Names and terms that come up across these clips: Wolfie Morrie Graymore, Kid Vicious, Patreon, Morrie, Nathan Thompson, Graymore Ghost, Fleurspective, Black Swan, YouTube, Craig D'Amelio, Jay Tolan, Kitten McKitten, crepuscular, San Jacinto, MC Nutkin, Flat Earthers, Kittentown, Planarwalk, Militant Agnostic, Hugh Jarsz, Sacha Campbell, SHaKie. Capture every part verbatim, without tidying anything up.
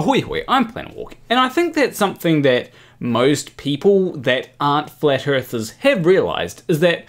Ahoy hoy, I'm Planarwalk, and I think that's something that most people that aren't Flat Earthers have realised, is that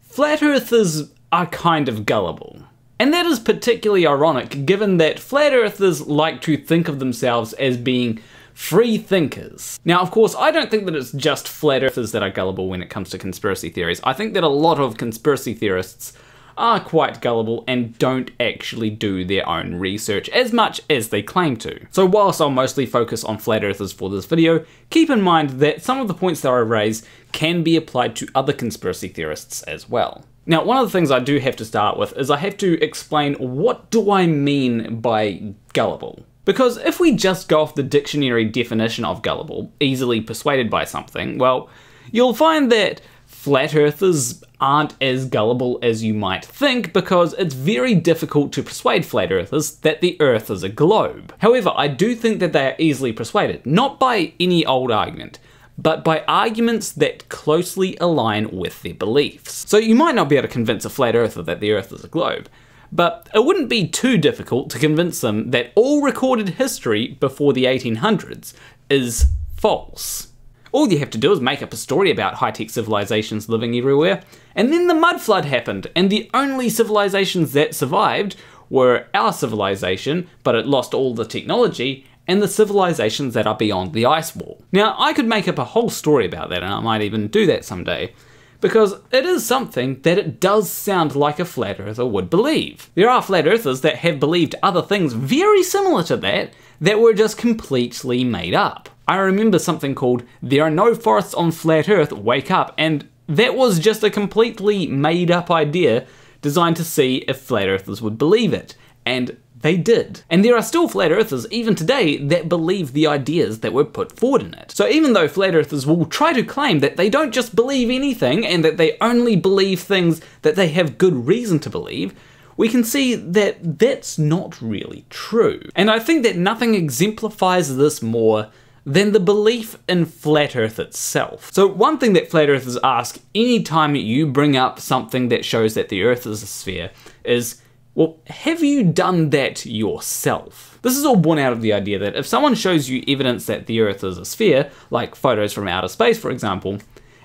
Flat Earthers are kind of gullible. And that is particularly ironic given that Flat Earthers like to think of themselves as being free thinkers. Now, of course, I don't think that it's just Flat Earthers that are gullible when it comes to conspiracy theories. I think that a lot of conspiracy theorists are quite gullible and don't actually do their own research as much as they claim to. So whilst I'll mostly focus on Flat Earthers for this video, keep in mind that some of the points that I raise can be applied to other conspiracy theorists as well. Now, one of the things I do have to start with is I have to explain, what do I mean by gullible? Because if we just go off the dictionary definition of gullible, easily persuaded by something, well, you'll find that Flat Earthers aren't as gullible as you might think, because it's very difficult to persuade Flat Earthers that the Earth is a globe. However, I do think that they are easily persuaded, not by any old argument, but by arguments that closely align with their beliefs. So you might not be able to convince a Flat Earther that the Earth is a globe, but it wouldn't be too difficult to convince them that all recorded history before the eighteen hundreds is false. All you have to do is make up a story about high-tech civilizations living everywhere, and then the mud flood happened, and the only civilizations that survived were our civilization, but it lost all the technology, and the civilizations that are beyond the ice wall. Now, I could make up a whole story about that, and I might even do that someday, because it is something that it does sound like a Flat Earther would believe. There are Flat Earthers that have believed other things very similar to that, that were just completely made up. I remember something called "There Are No Forests on Flat Earth, Wake Up," and that was just a completely made up idea designed to see if Flat Earthers would believe it, and they did. And there are still Flat Earthers even today that believe the ideas that were put forward in it. So even though Flat Earthers will try to claim that they don't just believe anything and that they only believe things that they have good reason to believe, we can see that that's not really true. And I think that nothing exemplifies this more than the belief in Flat Earth itself. So one thing that Flat Earthers ask anytime you bring up something that shows that the Earth is a sphere is, well, have you done that yourself? This is all born out of the idea that if someone shows you evidence that the Earth is a sphere, like photos from outer space, for example,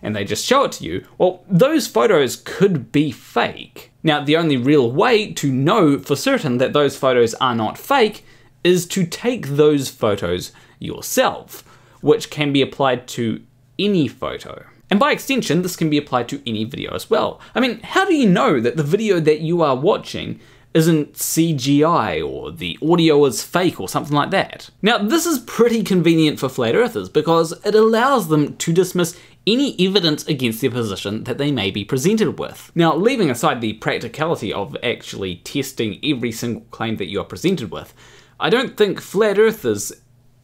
and they just show it to you, well, those photos could be fake. Now, the only real way to know for certain that those photos are not fake is to take those photos yourself, which can be applied to any photo. And by extension, this can be applied to any video as well. I mean, how do you know that the video that you are watching isn't C G I or the audio is fake or something like that? Now, this is pretty convenient for Flat Earthers because it allows them to dismiss any evidence against their position that they may be presented with. Now, leaving aside the practicality of actually testing every single claim that you are presented with, I don't think Flat Earthers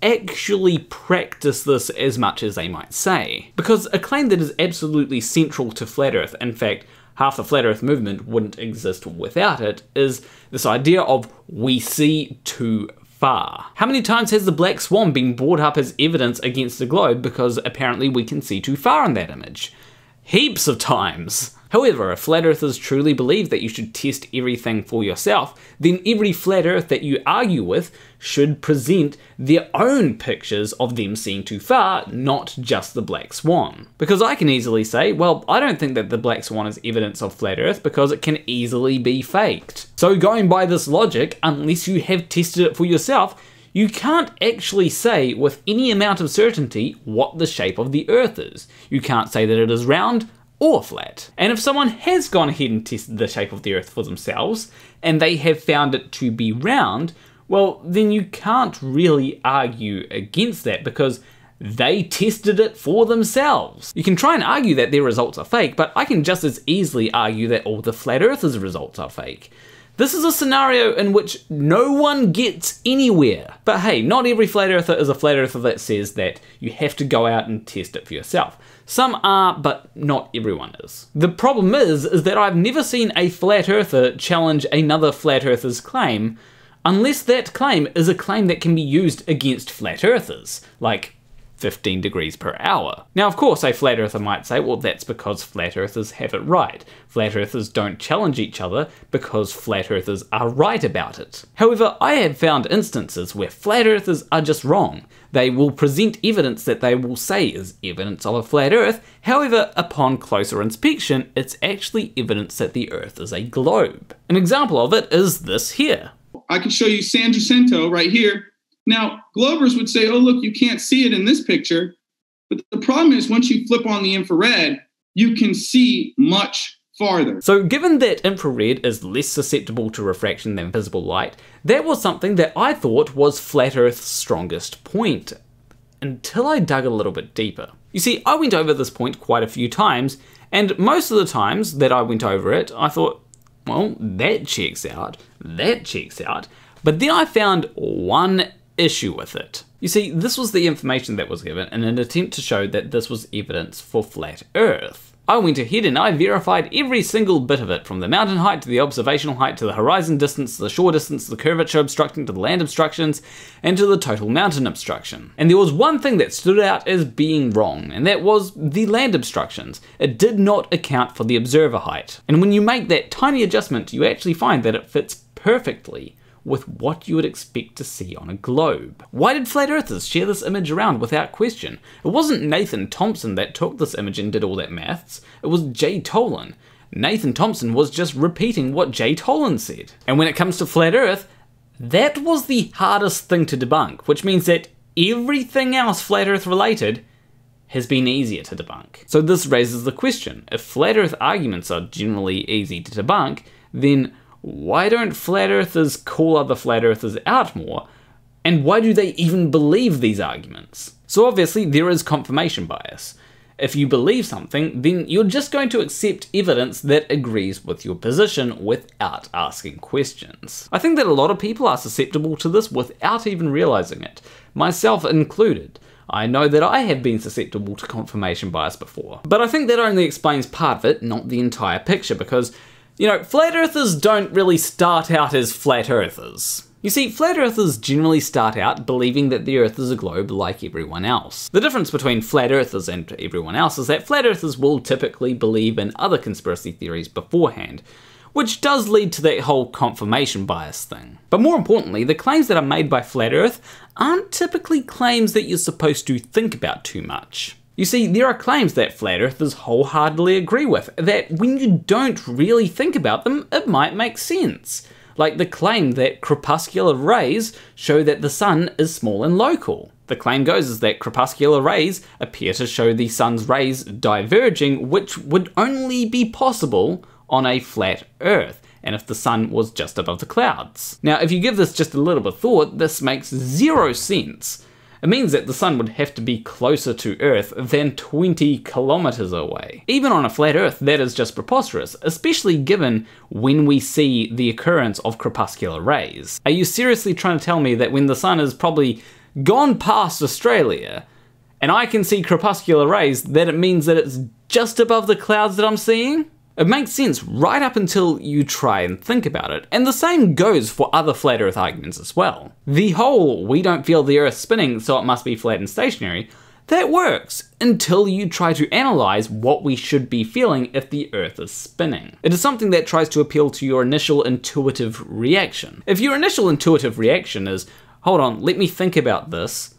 actually practice this as much as they might say. Because a claim that is absolutely central to Flat Earth, in fact, half the Flat Earth movement wouldn't exist without it, is this idea of "we see too far." How many times has the Black Swan been brought up as evidence against the globe because apparently we can see too far in that image? Heaps of times. However, if Flat Earthers truly believe that you should test everything for yourself, then every Flat Earth that you argue with should present their own pictures of them seeing too far, not just the Black Swan. Because I can easily say, well, I don't think that the Black Swan is evidence of Flat Earth because it can easily be faked. So going by this logic, unless you have tested it for yourself, you can't actually say with any amount of certainty what the shape of the Earth is. You can't say that it is round or flat. And if someone has gone ahead and tested the shape of the Earth for themselves, and they have found it to be round, well, then you can't really argue against that because they tested it for themselves. You can try and argue that their results are fake, but I can just as easily argue that all the Flat Earthers' results are fake. This is a scenario in which no one gets anywhere. But hey, not every Flat Earther is a Flat Earther that says that you have to go out and test it for yourself. Some are, but not everyone is. The problem is, is that I've never seen a Flat Earther challenge another Flat Earther's claim, unless that claim is a claim that can be used against Flat Earthers, like fifteen degrees per hour. Now, of course, a flat earther might say, well, that's because flat earthers have it right. Flat earthers don't challenge each other because flat earthers are right about it. However, I have found instances where flat earthers are just wrong. They will present evidence that they will say is evidence of a flat earth, however, upon closer inspection, it's actually evidence that the earth is a globe. An example of it is this here. I can show you San Jacinto right here. Now, globers would say, oh, look, you can't see it in this picture. But the problem is once you flip on the infrared, you can see much farther. So given that infrared is less susceptible to refraction than visible light, that was something that I thought was flat Earth's strongest point, until I dug a little bit deeper. You see, I went over this point quite a few times, and most of the times that I went over it, I thought, well, that checks out, that checks out. But then I found one issue with it. You see, this was the information that was given in an attempt to show that this was evidence for flat Earth. I went ahead and I verified every single bit of it, from the mountain height to the observational height to the horizon distance to the shore distance to the curvature obstructing to the land obstructions and to the total mountain obstruction. And there was one thing that stood out as being wrong, and that was the land obstructions. It did not account for the observer height. And when you make that tiny adjustment, you actually find that it fits perfectly with what you would expect to see on a globe. Why did flat earthers share this image around without question? It wasn't Nathan Thompson that took this image and did all that maths, it was Jay Tolan. Nathan Thompson was just repeating what Jay Tolan said. And when it comes to flat earth, that was the hardest thing to debunk, which means that everything else flat earth related has been easier to debunk. So this raises the question, if flat earth arguments are generally easy to debunk, then why don't flat earthers call other flat earthers out more? And why do they even believe these arguments? So obviously there is confirmation bias. If you believe something, then you're just going to accept evidence that agrees with your position without asking questions. I think that a lot of people are susceptible to this without even realizing it, myself included. I know that I have been susceptible to confirmation bias before. But I think that only explains part of it, not the entire picture, because you know, flat earthers don't really start out as flat earthers. You see, flat earthers generally start out believing that the earth is a globe like everyone else. The difference between flat earthers and everyone else is that flat earthers will typically believe in other conspiracy theories beforehand, which does lead to that whole confirmation bias thing. But more importantly, the claims that are made by flat earth aren't typically claims that you're supposed to think about too much. You see, there are claims that flat earthers wholeheartedly agree with, that when you don't really think about them, it might make sense. Like the claim that crepuscular rays show that the sun is small and local. The claim goes is that crepuscular rays appear to show the sun's rays diverging, which would only be possible on a flat earth, and if the sun was just above the clouds. Now, if you give this just a little bit of thought, this makes zero sense. It means that the sun would have to be closer to Earth than twenty kilometers away. Even on a flat Earth, that is just preposterous, especially given when we see the occurrence of crepuscular rays. Are you seriously trying to tell me that when the sun has probably gone past Australia, and I can see crepuscular rays, that it means that it's just above the clouds that I'm seeing? It makes sense right up until you try and think about it, and the same goes for other flat earth arguments as well. The whole, we don't feel the earth spinning so it must be flat and stationary, that works until you try to analyze what we should be feeling if the earth is spinning. It is something that tries to appeal to your initial intuitive reaction. If your initial intuitive reaction is, hold on, let me think about this,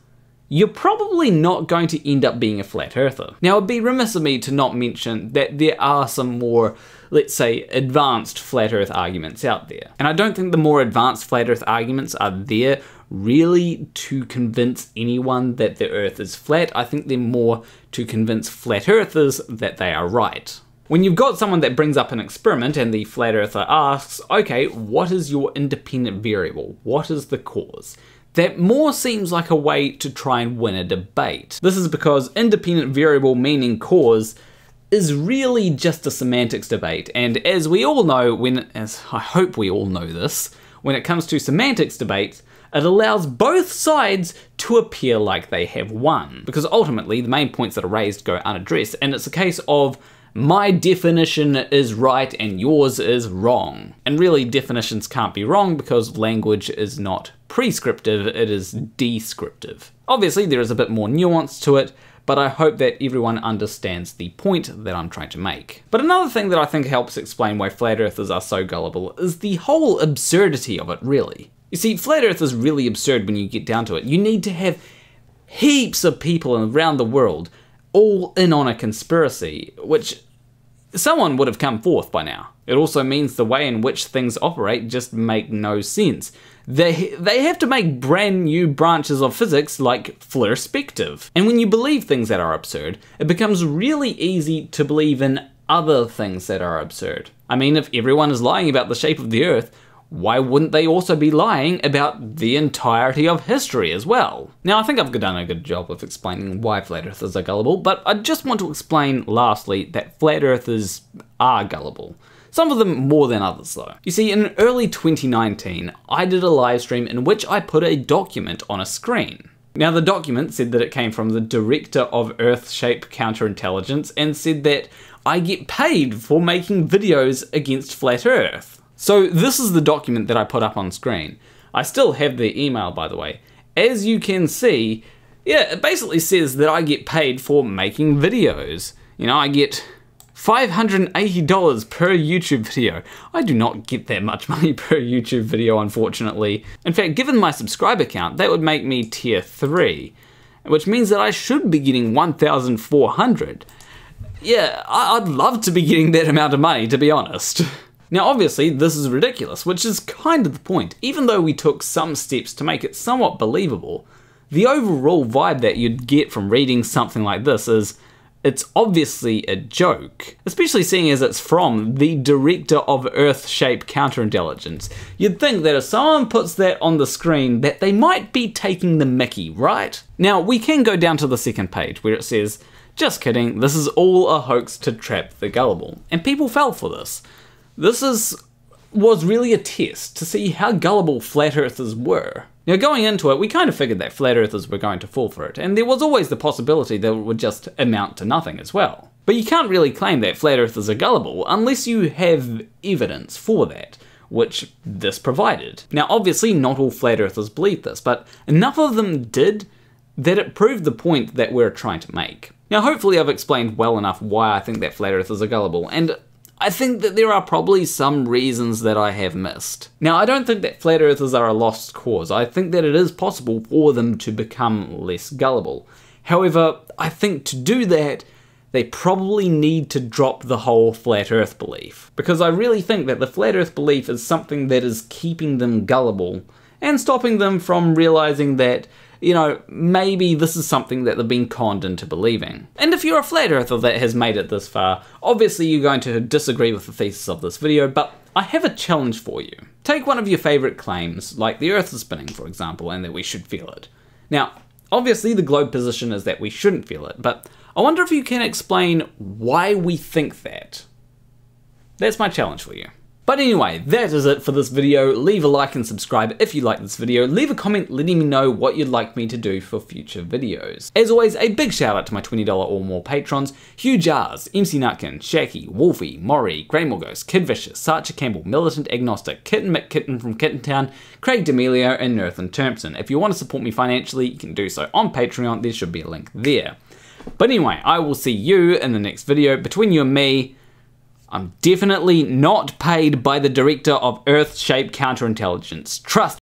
you're probably not going to end up being a flat earther. Now, it'd be remiss of me to not mention that there are some more, let's say, advanced flat earth arguments out there. And I don't think the more advanced flat earth arguments are there really to convince anyone that the earth is flat. I think they're more to convince flat earthers that they are right. When you've got someone that brings up an experiment and the flat earther asks, okay, what is your independent variable? What is the cause? That more seems like a way to try and win a debate. This is because independent variable meaning cause is really just a semantics debate, and as we all know, when, as I hope we all know this, when it comes to semantics debates, it allows both sides to appear like they have won, because ultimately the main points that are raised go unaddressed, and it's a case of my definition is right and yours is wrong. And really, definitions can't be wrong because language is not prescriptive, it is descriptive. Obviously, there is a bit more nuance to it, but I hope that everyone understands the point that I'm trying to make. But another thing that I think helps explain why flat earthers are so gullible is the whole absurdity of it, really. You see, flat earth is really absurd when you get down to it. You need to have heaps of people around the world all in on a conspiracy, which someone would have come forth by now. It also means the way in which things operate just make no sense. They, they have to make brand new branches of physics like Fleurspective. And when you believe things that are absurd, it becomes really easy to believe in other things that are absurd. I mean, if everyone is lying about the shape of the Earth, why wouldn't they also be lying about the entirety of history as well? Now, I think I've done a good job of explaining why flat earthers are gullible, but I just want to explain lastly that flat earthers are gullible. Some of them more than others though. You see, in early twenty nineteen, I did a live stream in which I put a document on a screen. Now, the document said that it came from the director of Earth-Shape Counterintelligence and said that I get paid for making videos against flat earth. So this is the document that I put up on screen. I still have their email, by the way. As you can see, yeah, it basically says that I get paid for making videos. You know, I get five hundred eighty dollars per YouTube video. I do not get that much money per YouTube video, unfortunately. In fact, given my subscriber count, that would make me tier three, which means that I should be getting one thousand four hundred. Yeah, I'd love to be getting that amount of money, to be honest. Now, obviously, this is ridiculous, which is kind of the point. Even though we took some steps to make it somewhat believable, the overall vibe that you'd get from reading something like this is, it's obviously a joke. Especially seeing as it's from the director of Earth-Shape Counterintelligence. You'd think that if someone puts that on the screen that they might be taking the mickey, right? Now, we can go down to the second page where it says, just kidding, this is all a hoax to trap the gullible. And people fell for this. This is, was really a test to see how gullible flat earthers were. Now, going into it, we kind of figured that flat earthers were going to fall for it, and there was always the possibility that it would just amount to nothing as well. But you can't really claim that flat earthers are gullible unless you have evidence for that, which this provided. Now, obviously not all flat earthers believed this, but enough of them did that it proved the point that we're trying to make. Now, hopefully I've explained well enough why I think that flat earthers are gullible, and I think that there are probably some reasons that I have missed. Now, I don't think that flat earthers are a lost cause. I think that it is possible for them to become less gullible. However, I think to do that, they probably need to drop the whole flat earth belief. Because I really think that the flat earth belief is something that is keeping them gullible and stopping them from realizing that, you know, maybe this is something that they've been conned into believing. And if you're a flat earther that has made it this far, obviously you're going to disagree with the thesis of this video, but I have a challenge for you. Take one of your favorite claims, like the earth is spinning, for example, and that we should feel it. Now, obviously the globe position is that we shouldn't feel it, but I wonder if you can explain why we think that. That's my challenge for you. But anyway, that is it for this video. Leave a like and subscribe if you like this video. Leave a comment letting me know what you'd like me to do for future videos. As always, a big shout out to my twenty dollars or more patrons: Hugh Jarsz, M C Nutkin, SHaKie, Wolfie, Morrie, Graymore Ghost, Kid Vicious, Sacha Campbell, Militant Agnostic, Kitten McKitten from Kittentown, Craig D'Amelio, and Nathan Thompson. If you want to support me financially, you can do so on Patreon. There should be a link there. But anyway, I will see you in the next video. Between you and me, I'm definitely not paid by the director of Earth-Shape Counterintelligence. Trust